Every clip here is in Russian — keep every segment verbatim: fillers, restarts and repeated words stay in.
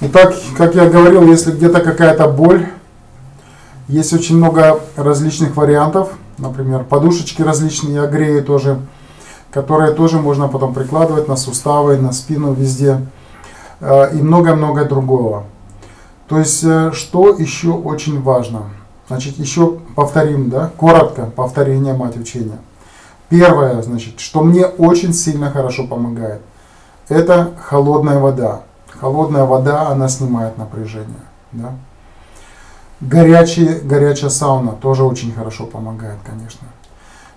Итак, как я говорил, если где-то какая-то боль, есть очень много различных вариантов. Например, подушечки различные, я грею тоже, которые тоже можно потом прикладывать на суставы, на спину, везде. И много-много другого. То есть, что еще очень важно? Значит, еще повторим, да, коротко, повторение мать учения. Первое, значит, что мне очень сильно хорошо помогает, это холодная вода. Холодная вода, она снимает напряжение. Да? Горячие, горячая сауна тоже очень хорошо помогает, конечно.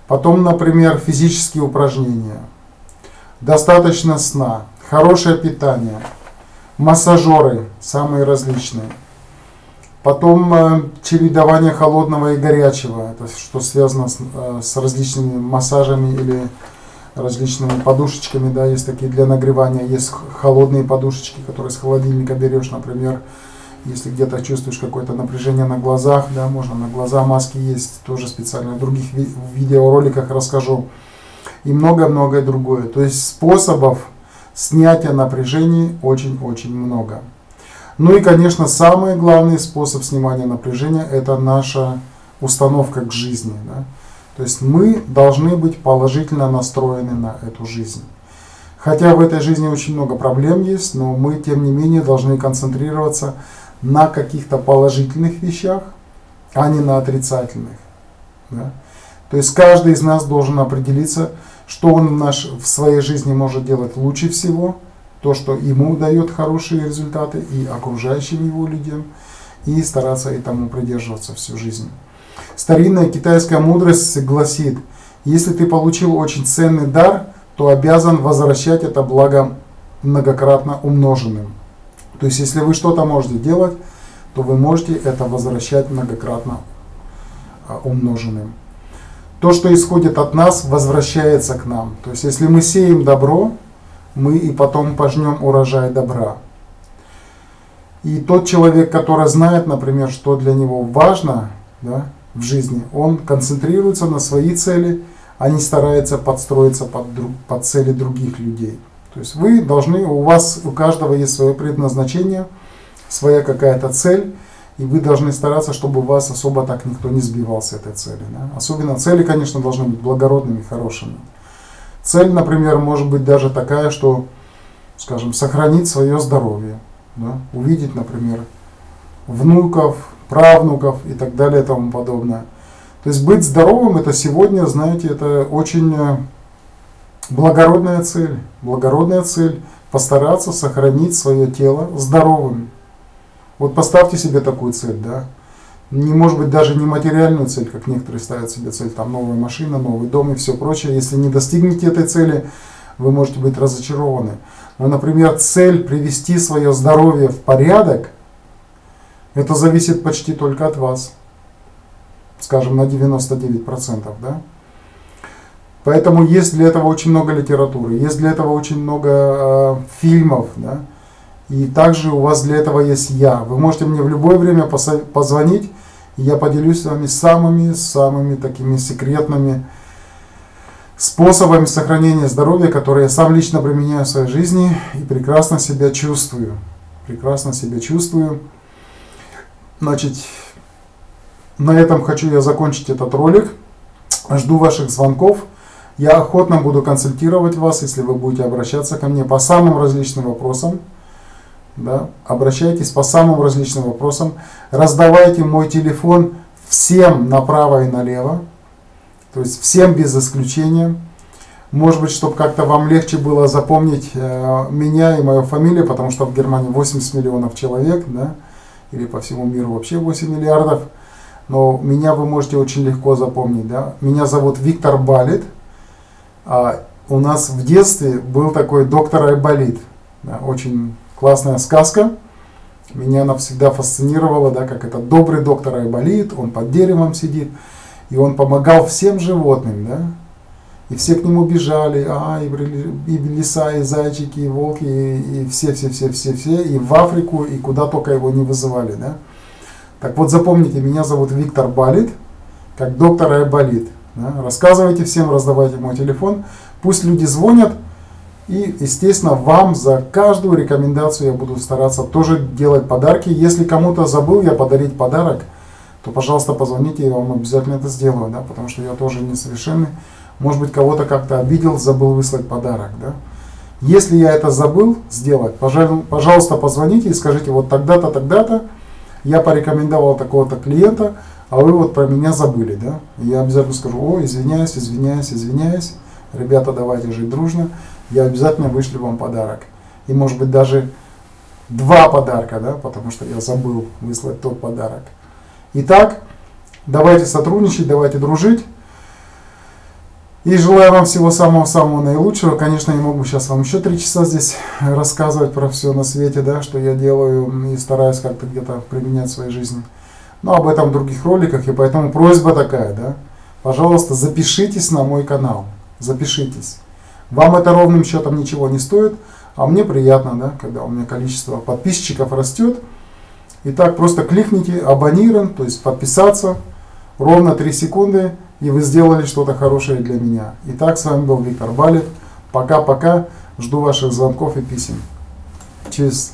Потом, например, физические упражнения. Достаточно сна, хорошее питание, массажеры самые различные. Потом э, чередование холодного и горячего, это что связано с, э, с различными массажами или различными подушечками, да, есть такие для нагревания, есть холодные подушечки, которые с холодильника берешь, например, если где-то чувствуешь какое-то напряжение на глазах, да, можно на глаза маски есть, тоже специально в других ви видеороликах расскажу, и много-многое другое. То есть способов снятия напряжений очень-очень много. Ну и, конечно, самый главный способ снимания напряжения – это наша установка к жизни. Да? То есть мы должны быть положительно настроены на эту жизнь. Хотя в этой жизни очень много проблем есть, но мы, тем не менее, должны концентрироваться на каких-то положительных вещах, а не на отрицательных. Да? То есть каждый из нас должен определиться, что он наш, в своей жизни может делать лучше всего, то, что ему дает хорошие результаты и окружающим его людям, и стараться этому придерживаться всю жизнь. Старинная китайская мудрость гласит, если ты получил очень ценный дар, то обязан возвращать это благо многократно умноженным. То есть, если вы что-то можете делать, то вы можете это возвращать многократно умноженным. То, что исходит от нас, возвращается к нам. То есть, если мы сеем добро, мы и потом пожнем урожай добра. И тот человек, который знает, например, что для него важно, да, в жизни, он концентрируется на свои цели, а не старается подстроиться под, друг, под цели других людей. То есть вы должны, у вас, у каждого есть свое предназначение, своя какая-то цель, и вы должны стараться, чтобы у вас особо так никто не сбивал с этой цели. Да? Особенно цели, конечно, должны быть благородными, хорошими. Цель, например, может быть даже такая, что, скажем, сохранить свое здоровье, да? Увидеть, например, внуков, правнуков и так далее и тому подобное. То есть быть здоровым, это сегодня, знаете, это очень благородная цель. Благородная цель – постараться сохранить свое тело здоровым. Вот поставьте себе такую цель, да? Не может быть даже не материальную цель, как некоторые ставят себе цель, там новая машина, новый дом и все прочее. Если не достигнете этой цели, вы можете быть разочарованы. Но, например, цель привести свое здоровье в порядок, это зависит почти только от вас. Скажем, на девяносто девять процентов. Да? Поэтому есть для этого очень много литературы, есть для этого очень много э, фильмов, да? И также у вас для этого есть я. Вы можете мне в любое время позвонить, и я поделюсь с вами самыми-самыми такими секретными способами сохранения здоровья, которые я сам лично применяю в своей жизни и прекрасно себя чувствую. Прекрасно себя чувствую. Значит, на этом хочу я закончить этот ролик. Жду ваших звонков. Я охотно буду консультировать вас, если вы будете обращаться ко мне по самым различным вопросам. Да, обращайтесь по самым различным вопросам, раздавайте мой телефон всем направо и налево, то есть всем без исключения. Может быть, чтобы как-то вам легче было запомнить э, меня и мою фамилию, потому что в Германии восемьдесят миллионов человек, да, или по всему миру вообще восемь миллиардов, но меня вы можете очень легко запомнить. Да. Меня зовут Виктор Балит, а у нас в детстве был такой доктор Айболит, да, очень классная сказка, меня она всегда фасцинировала, да, как это добрый доктор Айболит, он под деревом сидит, и он помогал всем животным, да, и все к нему бежали, а, и, и лиса, и зайчики, и волки, и все-все-все-все-все, и в Африку, и куда только его не вызывали, да. Так вот, запомните, меня зовут Виктор Балит, как доктор Айболит, да? Рассказывайте всем, раздавайте мой телефон, пусть люди звонят, И, естественно, вам за каждую рекомендацию я буду стараться тоже делать подарки. Если кому-то забыл я подарить подарок, то, пожалуйста, позвоните, я вам обязательно это сделаю, да, потому что я тоже несовершенный. Может быть, кого-то как-то обидел, забыл выслать подарок, да. Если я это забыл сделать, пожалуйста, позвоните и скажите, вот тогда-то, тогда-то я порекомендовал такого-то клиента, а вы вот про меня забыли, да. Я обязательно скажу, о, извиняюсь, извиняюсь, извиняюсь, ребята, давайте жить дружно, я обязательно вышлю вам подарок. И, может быть, даже два подарка, да, потому что я забыл выслать тот подарок. Итак, давайте сотрудничать, давайте дружить. И желаю вам всего самого-самого наилучшего. Конечно, я могу сейчас вам еще три часа здесь рассказывать про все на свете, да, что я делаю и стараюсь как-то где-то применять в своей жизни. Но об этом в других роликах, и поэтому просьба такая, да. Пожалуйста, запишитесь на мой канал, запишитесь. Вам это ровным счетом ничего не стоит, а мне приятно, да, когда у меня количество подписчиков растет. Итак, просто кликните «Абонирован», то есть «Подписаться», ровно три секунды, и вы сделали что-то хорошее для меня. Итак, с вами был Виктор Балит. Пока-пока. Жду ваших звонков и писем. Чиз.